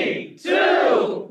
3, 2, 1!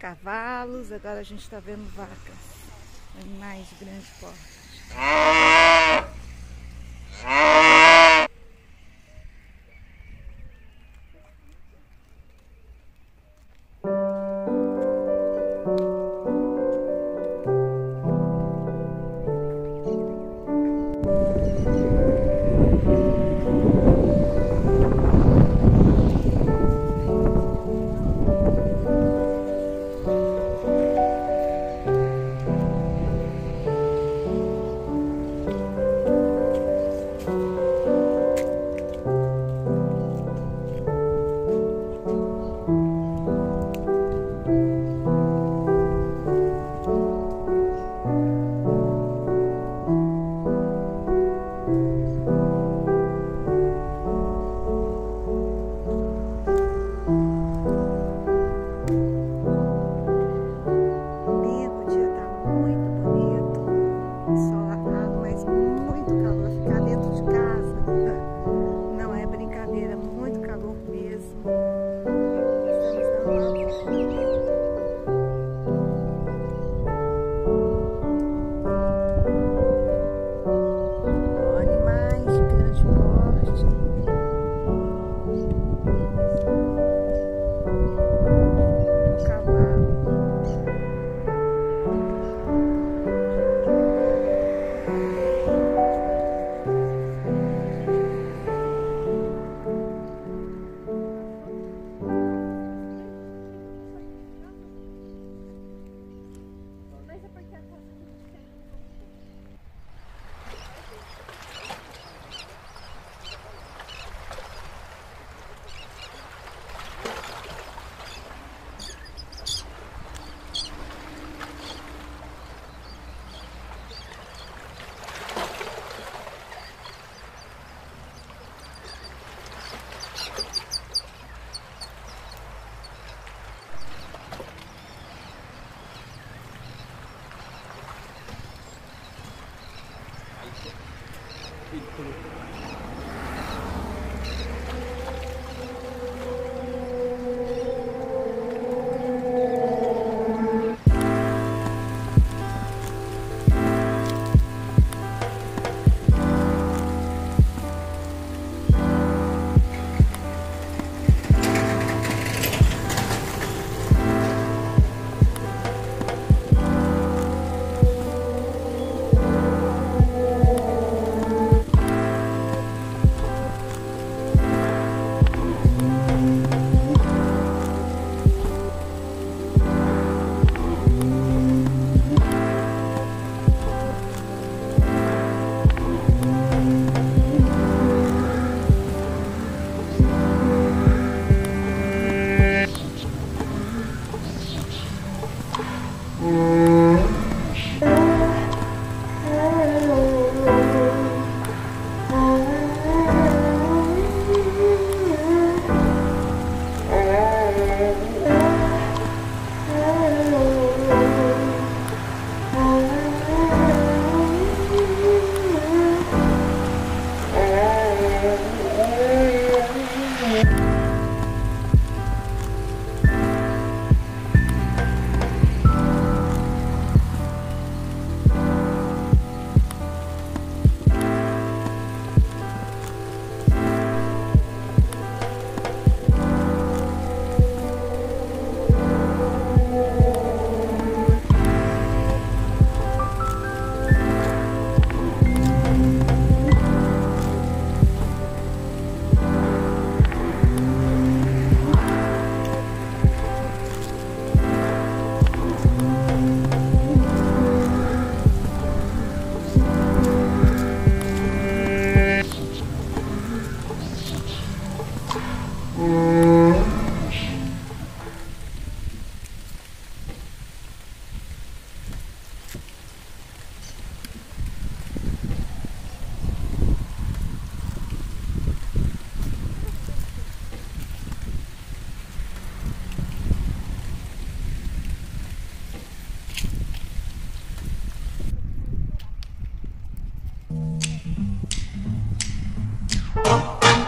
Cavalos, agora a gente está vendo vacas, animais de grande porte.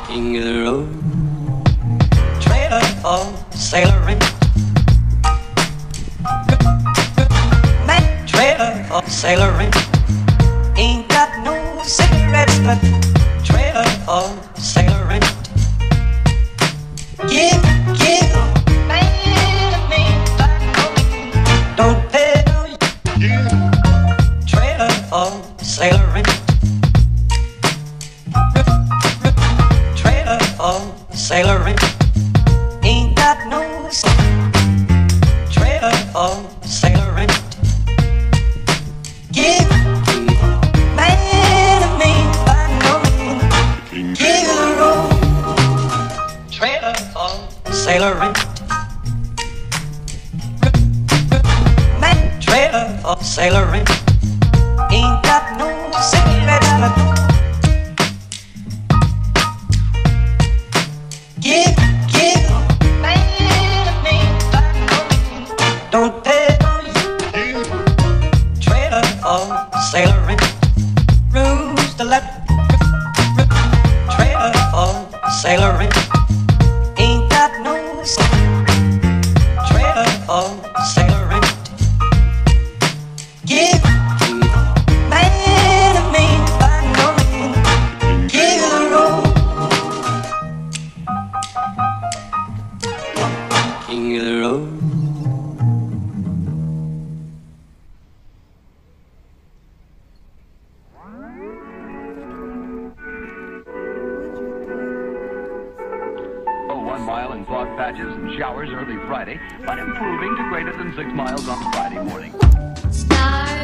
In the road, trailer for sailoring. That trailer for sailoring. Ain't got no cigarettes, but trailer for sailoring. Give, man, me, don't pay no trailer for sailoring. Sailoring, ain't got no trailer for sailoring. Give man to me by no means. Give the road trailer for sailoring. Man trailer for sailoring, ain't got no cigarettes but sailoring. Rooms to left, trailer for sailoring. Ain't got no trailer for sailoring. Give man to me by no means. Give the road, king of the road. And fog patches and showers early Friday, but improving to greater than 6 miles on Friday morning. Star